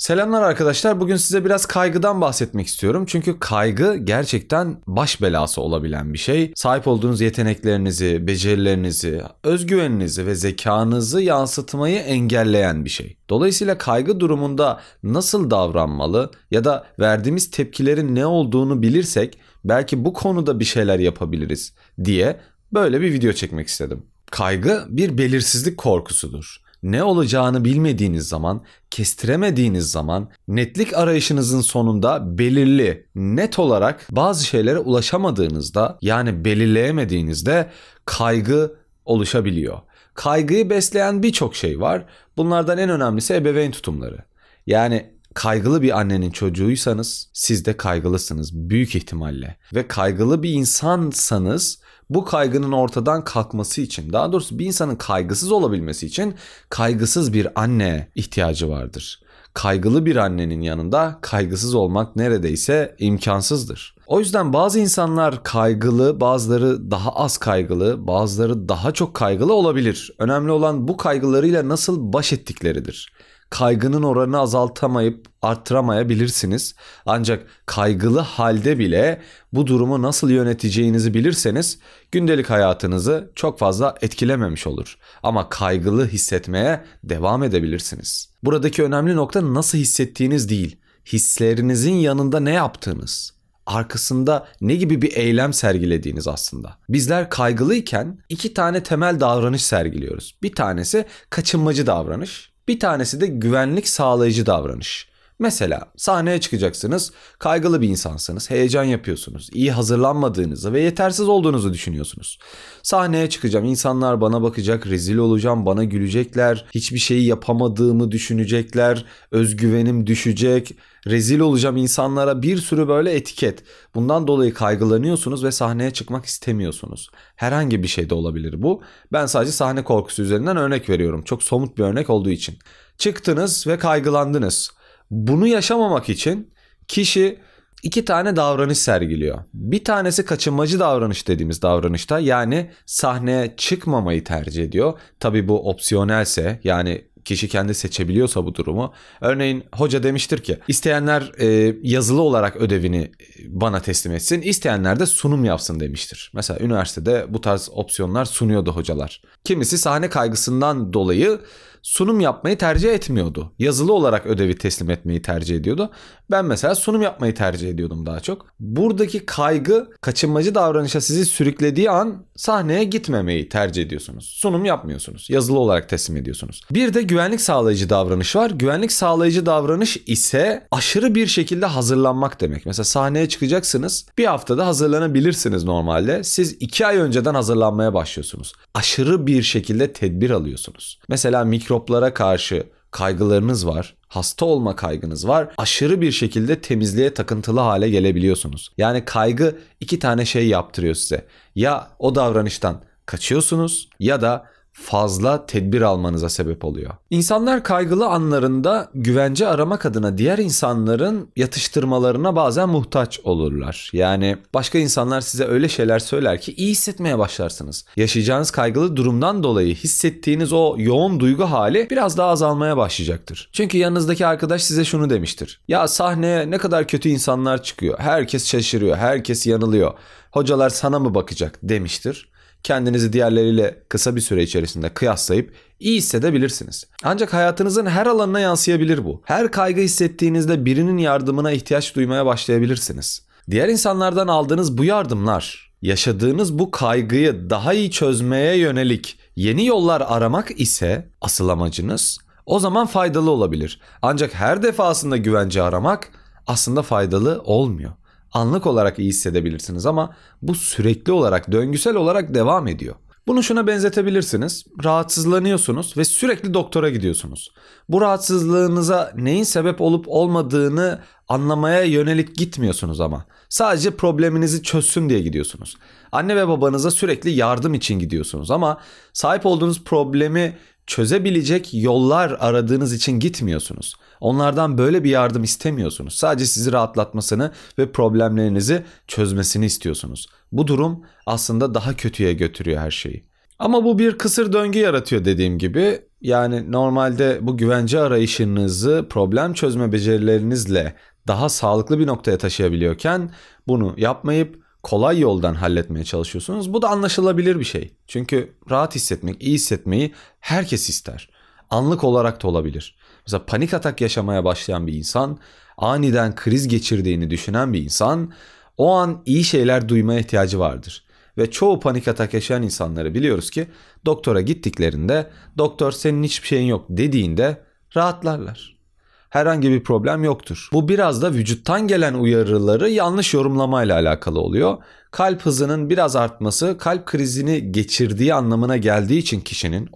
Selamlar arkadaşlar. Bugün size biraz kaygıdan bahsetmek istiyorum. Çünkü kaygı gerçekten baş belası olabilen bir şey. Sahip olduğunuz yeteneklerinizi, becerilerinizi, özgüveninizi ve zekanızı yansıtmayı engelleyen bir şey. Dolayısıyla kaygı durumunda nasıl davranmalı ya da verdiğimiz tepkilerin ne olduğunu bilirsek belki bu konuda bir şeyler yapabiliriz diye böyle bir video çekmek istedim. Kaygı bir belirsizlik korkusudur. Ne olacağını bilmediğiniz zaman, kestiremediğiniz zaman, netlik arayışınızın sonunda belirli, net olarak bazı şeylere ulaşamadığınızda, yani belirleyemediğinizde kaygı oluşabiliyor. Kaygıyı besleyen birçok şey var. Bunlardan en önemlisi ebeveyn tutumları. Yani kaygılı bir annenin çocuğuysanız siz de kaygılısınız büyük ihtimalle. Ve kaygılı bir insansanız bu kaygının ortadan kalkması için, daha doğrusu bir insanın kaygısız olabilmesi için kaygısız bir anneye ihtiyacı vardır. Kaygılı bir annenin yanında kaygısız olmak neredeyse imkansızdır. O yüzden bazı insanlar kaygılı, bazıları daha az kaygılı, bazıları daha çok kaygılı olabilir. Önemli olan bu kaygılarıyla nasıl baş ettikleridir. Kaygının oranını azaltamayıp arttıramayabilirsiniz. Ancak kaygılı halde bile bu durumu nasıl yöneteceğinizi bilirseniz gündelik hayatınızı çok fazla etkilememiş olur. Ama kaygılı hissetmeye devam edebilirsiniz. Buradaki önemli nokta nasıl hissettiğiniz değil, hislerinizin yanında ne yaptığınız, arkasında ne gibi bir eylem sergilediğiniz aslında. Bizler kaygılıyken iki tane temel davranış sergiliyoruz. Bir tanesi kaçınmacı davranış. Bir tanesi de güvenlik sağlayıcı davranış. Mesela sahneye çıkacaksınız, kaygılı bir insansınız, heyecan yapıyorsunuz, iyi hazırlanmadığınızı ve yetersiz olduğunuzu düşünüyorsunuz. Sahneye çıkacağım, insanlar bana bakacak, rezil olacağım, bana gülecekler, hiçbir şeyi yapamadığımı düşünecekler, özgüvenim düşecek, rezil olacağım insanlara, bir sürü böyle etiket. Bundan dolayı kaygılanıyorsunuz ve sahneye çıkmak istemiyorsunuz. Herhangi bir şey de olabilir bu. Ben sadece sahne korkusu üzerinden örnek veriyorum. Çok somut bir örnek olduğu için. Çıktınız ve kaygılandınız. Bunu yaşamamak için kişi iki tane davranış sergiliyor. Bir tanesi kaçınmacı davranış dediğimiz davranışta, yani sahneye çıkmamayı tercih ediyor. Tabii bu opsiyonelse, yani kişi kendi seçebiliyorsa bu durumu. Örneğin hoca demiştir ki isteyenler yazılı olarak ödevini bana teslim etsin, isteyenler de sunum yapsın demiştir. Mesela üniversitede bu tarz opsiyonlar sunuyordu hocalar. Kimisi sahne kaygısından dolayı sunum yapmayı tercih etmiyordu. Yazılı olarak ödevi teslim etmeyi tercih ediyordu. Ben mesela sunum yapmayı tercih ediyordum daha çok. Buradaki kaygı, kaçınmacı davranışa sizi sürüklediği an sahneye gitmemeyi tercih ediyorsunuz. Sunum yapmıyorsunuz. Yazılı olarak teslim ediyorsunuz. Bir de güvenlik sağlayıcı davranış var. Güvenlik sağlayıcı davranış ise aşırı bir şekilde hazırlanmak demek. Mesela sahneye çıkacaksınız. Bir haftada hazırlanabilirsiniz normalde. Siz 2 ay önceden hazırlanmaya başlıyorsunuz. Aşırı bir şekilde tedbir alıyorsunuz. Mesela mikroplara karşı kaygılarınız var, hasta olma kaygınız var, aşırı bir şekilde temizliğe takıntılı hale gelebiliyorsunuz. Yani kaygı iki tane şey yaptırıyor size. Ya o davranıştan kaçıyorsunuz ya da fazla tedbir almanıza sebep oluyor. İnsanlar kaygılı anlarında güvence aramak adına diğer insanların yatıştırmalarına bazen muhtaç olurlar. Yani başka insanlar size öyle şeyler söyler ki iyi hissetmeye başlarsınız. Yaşayacağınız kaygılı durumdan dolayı hissettiğiniz o yoğun duygu hali biraz daha azalmaya başlayacaktır. Çünkü yanınızdaki arkadaş size şunu demiştir. Ya sahneye ne kadar kötü insanlar çıkıyor. Herkes şaşırıyor, herkes yanılıyor. Hocalar sana mı bakacak demiştir. Kendinizi diğerleriyle kısa bir süre içerisinde kıyaslayıp iyi hissedebilirsiniz. Ancak hayatınızın her alanına yansıyabilir bu. Her kaygı hissettiğinizde birinin yardımına ihtiyaç duymaya başlayabilirsiniz. Diğer insanlardan aldığınız bu yardımlar, yaşadığınız bu kaygıyı daha iyi çözmeye yönelik yeni yollar aramak ise asıl amacınız, o zaman faydalı olabilir. Ancak her defasında güvence aramak aslında faydalı olmuyor. Anlık olarak iyi hissedebilirsiniz ama bu sürekli olarak, döngüsel olarak devam ediyor. Bunu şuna benzetebilirsiniz. Rahatsızlanıyorsunuz ve sürekli doktora gidiyorsunuz. Bu rahatsızlığınıza neyin sebep olup olmadığını anlamaya yönelik gitmiyorsunuz ama. Sadece probleminizi çözsün diye gidiyorsunuz. Anne ve babanıza sürekli yardım için gidiyorsunuz ama sahip olduğunuz problemi çözebilecek yollar aradığınız için gitmiyorsunuz. Onlardan böyle bir yardım istemiyorsunuz. Sadece sizi rahatlatmasını ve problemlerinizi çözmesini istiyorsunuz. Bu durum aslında daha kötüye götürüyor her şeyi. Ama bu bir kısır döngü yaratıyor dediğim gibi. Yani normalde bu güvence arayışınızı problem çözme becerilerinizle daha sağlıklı bir noktaya taşıyabiliyorken bunu yapmayıp kolay yoldan halletmeye çalışıyorsunuz. Bu da anlaşılabilir bir şey. Çünkü rahat hissetmek, iyi hissetmeyi herkes ister. Anlık olarak da olabilir. Mesela panik atak yaşamaya başlayan bir insan, aniden kriz geçirdiğini düşünen bir insan o an iyi şeyler duymaya ihtiyacı vardır. Ve çoğu panik atak yaşayan insanları biliyoruz ki doktora gittiklerinde doktor senin hiçbir şeyin yok dediğinde rahatlarlar. Herhangi bir problem yoktur. Bu biraz da vücuttan gelen uyarıları yanlış yorumlamayla alakalı oluyor. Kalp hızının biraz artması kalp krizini geçirdiği anlamına geldiği için kişinin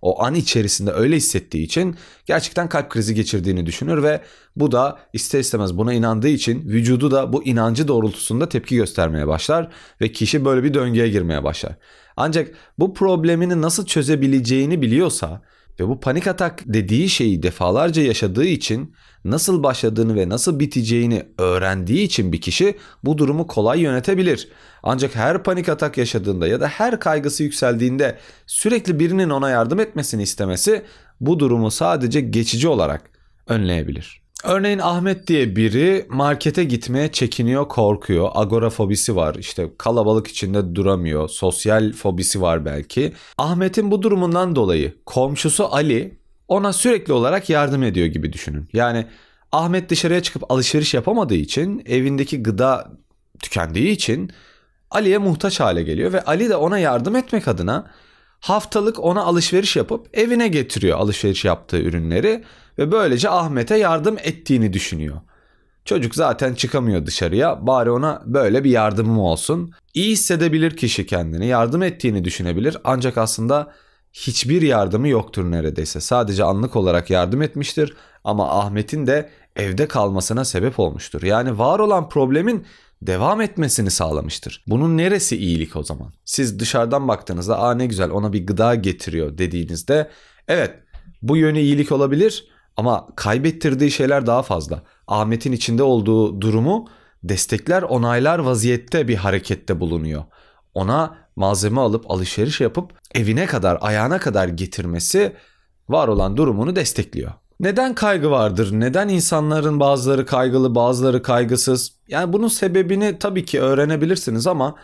o an içerisinde öyle hissettiği için gerçekten kalp krizi geçirdiğini düşünür ve bu da ister istemez buna inandığı için vücudu da bu inancı doğrultusunda tepki göstermeye başlar ve kişi böyle bir döngüye girmeye başlar. Ancak bu problemini nasıl çözebileceğini biliyorsa ve bu panik atak dediği şeyi defalarca yaşadığı için nasıl başladığını ve nasıl biteceğini öğrendiği için bir kişi bu durumu kolay yönetebilir. Ancak her panik atak yaşadığında ya da her kaygısı yükseldiğinde sürekli birinin ona yardım etmesini istemesi bu durumu sadece geçici olarak önleyebilir. Örneğin Ahmet diye biri markete gitmeye çekiniyor, korkuyor, agorafobisi var, işte kalabalık içinde duramıyor, sosyal fobisi var belki. Ahmet'in bu durumundan dolayı komşusu Ali ona sürekli olarak yardım ediyor gibi düşünün. Yani Ahmet dışarıya çıkıp alışveriş yapamadığı için, evindeki gıda tükendiği için Ali'ye muhtaç hale geliyor ve Ali de ona yardım etmek adına haftalık ona alışveriş yapıp evine getiriyor alışveriş yaptığı ürünleri ve böylece Ahmet'e yardım ettiğini düşünüyor. Çocuk zaten çıkamıyor dışarıya, bari ona böyle bir yardımım olsun. İyi hissedebilir kişi kendini, yardım ettiğini düşünebilir ancak aslında hiçbir yardımı yoktur neredeyse. Sadece anlık olarak yardım etmiştir ama Ahmet'in de evde kalmasına sebep olmuştur. Yani var olan problemin devam etmesini sağlamıştır. Bunun neresi iyilik o zaman? Siz dışarıdan baktığınızda "Aa ne güzel ona bir gıda getiriyor" dediğinizde evet bu yönü iyilik olabilir ama kaybettirdiği şeyler daha fazla. Ahmet'in içinde olduğu durumu destekler, onaylar vaziyette bir harekette bulunuyor. Ona malzeme alıp alışveriş yapıp evine kadar, ayağına kadar getirmesi var olan durumunu destekliyor. Neden kaygı vardır? Neden insanların bazıları kaygılı, bazıları kaygısız? Yani bunun sebebini tabii ki öğrenebilirsiniz ama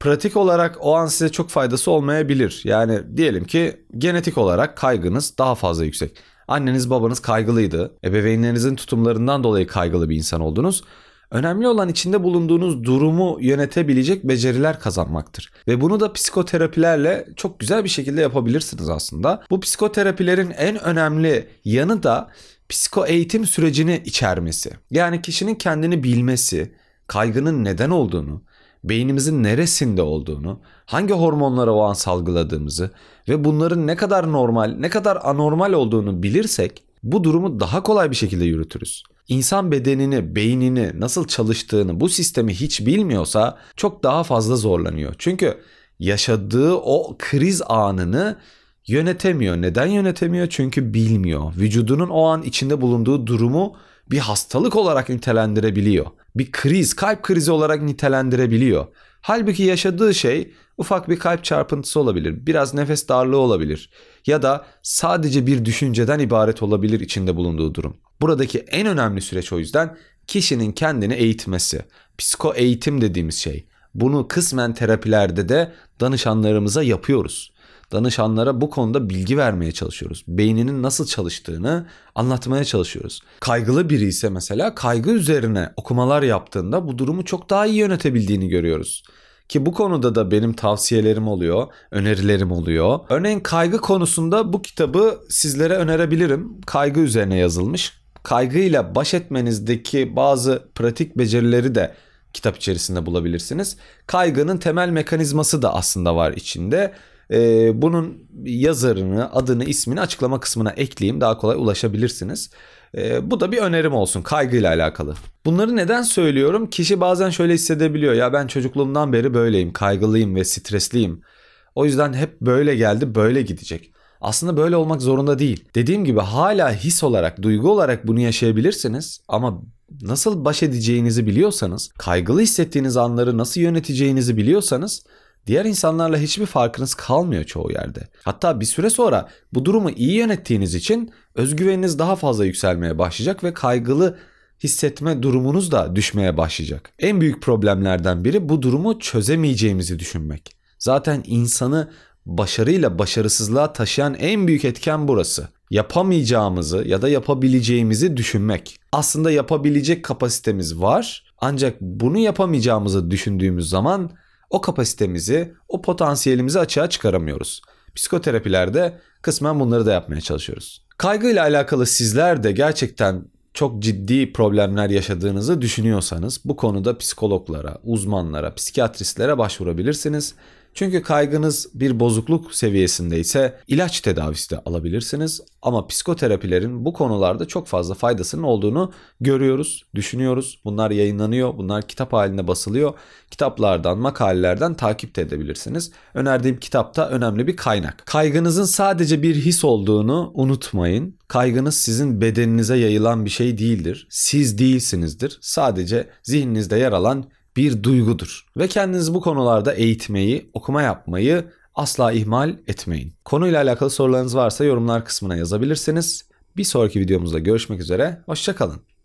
pratik olarak o an size çok faydası olmayabilir. Yani diyelim ki genetik olarak kaygınız daha fazla yüksek. Anneniz, babanız kaygılıydı. Ebeveynlerinizin tutumlarından dolayı kaygılı bir insan oldunuz. Önemli olan içinde bulunduğunuz durumu yönetebilecek beceriler kazanmaktır. Ve bunu da psikoterapilerle çok güzel bir şekilde yapabilirsiniz aslında. Bu psikoterapilerin en önemli yanı da psikoeğitim sürecini içermesi. Yani kişinin kendini bilmesi, kaygının neden olduğunu, beynimizin neresinde olduğunu, hangi hormonlara o an salgıladığımızı ve bunların ne kadar normal, ne kadar anormal olduğunu bilirsek bu durumu daha kolay bir şekilde yürütürüz. İnsan bedenini, beynini nasıl çalıştığını, bu sistemi hiç bilmiyorsa çok daha fazla zorlanıyor. Çünkü yaşadığı o kriz anını yönetemiyor. Neden yönetemiyor? Çünkü bilmiyor. Vücudunun o an içinde bulunduğu durumu bir hastalık olarak nitelendirebiliyor. Bir kriz, kalp krizi olarak nitelendirebiliyor. Halbuki yaşadığı şey ufak bir kalp çarpıntısı olabilir, biraz nefes darlığı olabilir ya da sadece bir düşünceden ibaret olabilir içinde bulunduğu durum. Buradaki en önemli süreç o yüzden kişinin kendini eğitmesi, psikoeğitim dediğimiz şey. Bunu kısmen terapilerde de danışanlarımıza yapıyoruz. Danışanlara bu konuda bilgi vermeye çalışıyoruz. Beyninin nasıl çalıştığını anlatmaya çalışıyoruz. Kaygılı biri ise mesela kaygı üzerine okumalar yaptığında bu durumu çok daha iyi yönetebildiğini görüyoruz. Ki bu konuda da benim tavsiyelerim oluyor, önerilerim oluyor. Örneğin kaygı konusunda bu kitabı sizlere önerebilirim. Kaygı üzerine yazılmış. Kaygıyla baş etmenizdeki bazı pratik becerileri de kitap içerisinde bulabilirsiniz. Kaygının temel mekanizması da aslında var içinde. Bunun yazarını, adını, ismini açıklama kısmına ekleyeyim. Daha kolay ulaşabilirsiniz. Bu da bir önerim olsun kaygıyla alakalı. Bunları neden söylüyorum? Kişi bazen şöyle hissedebiliyor. Ya ben çocukluğumdan beri böyleyim, kaygılıyım ve stresliyim. O yüzden hep böyle geldi, böyle gidecek. Aslında böyle olmak zorunda değil. Dediğim gibi hala his olarak, duygu olarak bunu yaşayabilirsiniz. Ama nasıl baş edeceğinizi biliyorsanız, kaygılı hissettiğiniz anları nasıl yöneteceğinizi biliyorsanız Diğer insanlarla hiçbir farkınız kalmıyor çoğu yerde. Hatta bir süre sonra bu durumu iyi yönettiğiniz için özgüveniniz daha fazla yükselmeye başlayacak ve kaygılı hissetme durumunuz da düşmeye başlayacak. En büyük problemlerden biri bu durumu çözemeyeceğimizi düşünmek. Zaten insanı başarıyla başarısızlığa taşıyan en büyük etken burası. Yapamayacağımızı ya da yapabileceğimizi düşünmek. Aslında yapabilecek kapasitemiz var, ancak bunu yapamayacağımızı düşündüğümüz zaman o kapasitemizi, o potansiyelimizi açığa çıkaramıyoruz. Psikoterapilerde kısmen bunları da yapmaya çalışıyoruz. Kaygıyla alakalı sizler de gerçekten çok ciddi problemler yaşadığınızı düşünüyorsanız bu konuda psikologlara, uzmanlara, psikiyatristlere başvurabilirsiniz. Çünkü kaygınız bir bozukluk seviyesindeyse ilaç tedavisi de alabilirsiniz. Ama psikoterapilerin bu konularda çok fazla faydasının olduğunu görüyoruz, düşünüyoruz. Bunlar yayınlanıyor, bunlar kitap halinde basılıyor. Kitaplardan, makalelerden takip de edebilirsiniz. Önerdiğim kitapta önemli bir kaynak. Kaygınızın sadece bir his olduğunu unutmayın. Kaygınız sizin bedeninize yayılan bir şey değildir. Siz değilsinizdir. Sadece zihninizde yer alan bir duygudur ve kendinizi bu konularda eğitmeyi, okuma yapmayı asla ihmal etmeyin. Konuyla alakalı sorularınız varsa yorumlar kısmına yazabilirsiniz. Bir sonraki videomuzda görüşmek üzere, hoşça kalın.